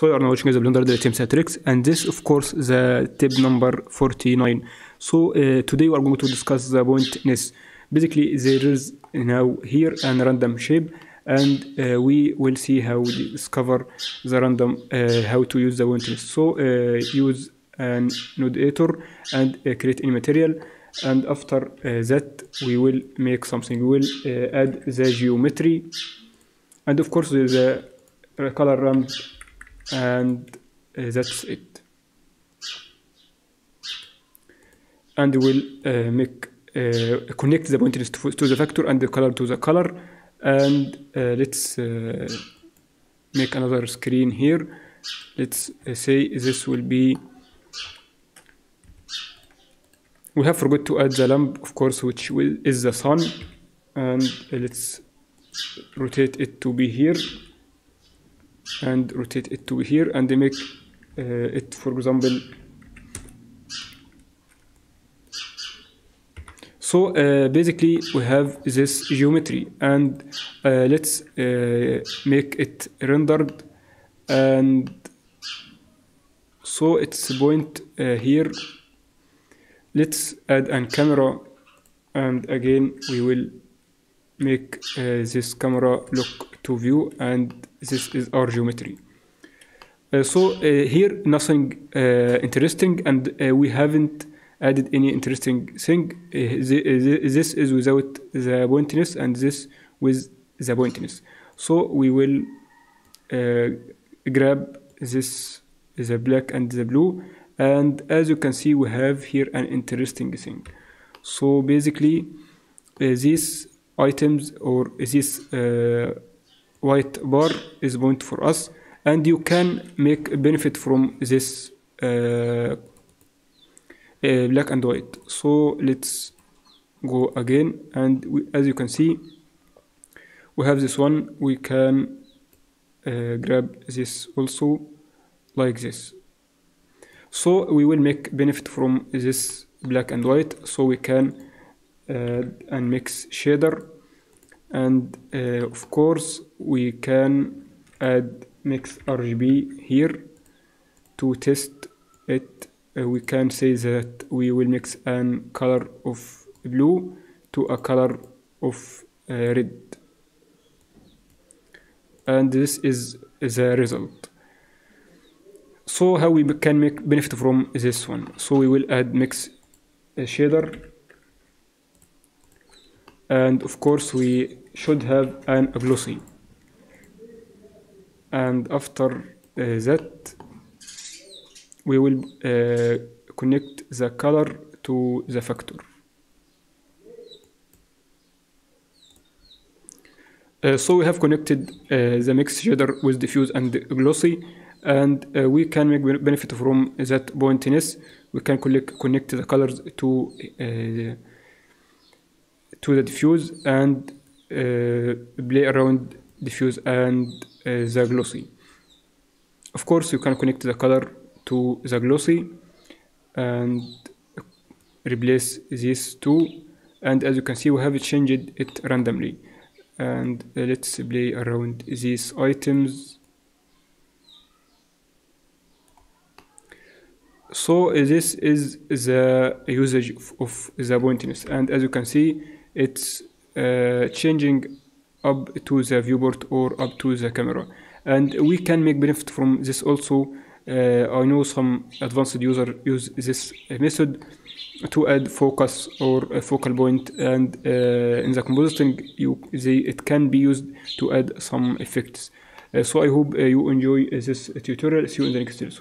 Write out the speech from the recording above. So you are now watching the Blender Daily Tips and Tricks, and this of course the tip number 49. So today we are going to discuss the pointiness. Basically there is now here a random shape, and we will see how to discover the random, how to use the pointiness. So use an node editor and create any material, and after that we will make something. We will add the geometry, and of course there's a color ramp, and that's it. And we'll connect the pointiness to the vector and the color to the color. And let's make another screen here. Let's say this will be, we have forgot to add the lamp, of course, which is the sun, and let's rotate it to be here, and rotate it to here, and make it, for example. So basically we have this geometry, and let's make it rendered, and so it's point here. Let's add a camera, and again we will make this camera look to view, and this is our geometry. So here nothing interesting, and we haven't added any interesting thing. This is without the pointiness, and this with the pointiness. So we will grab this, the black and the blue, and as you can see we have here an interesting thing. So basically these items, or this white bar is point for us, and you can make a benefit from this black and white. So let's go again, and as you can see we have this one. We can grab this also like this. So we will make benefit from this black and white, so we can add and mix shader, and of course we can add mix RGB here to test it. We can say that we will mix a color of blue to a color of red, and this is the result. So how we can make benefit from this one? So we will add mix shader, and of course we should have a glossy, and after that we will connect the color to the vector. So we have connected the mix shader with diffuse and glossy, and we can make benefit from that pointiness. We can connect the colors to the diffuse, and play around diffuse and the glossy. Of course you can connect the color to the glossy and replace these two, and as you can see we have changed it randomly. And let's play around these items. So this is the usage of the pointiness, and as you can see it's changing up to the viewport or up to the camera, and we can make benefit from this also. I know some advanced users use this method to add focus or a focal point, and in the compositing it can be used to add some effects. So I hope you enjoy this tutorial. See you in the next video.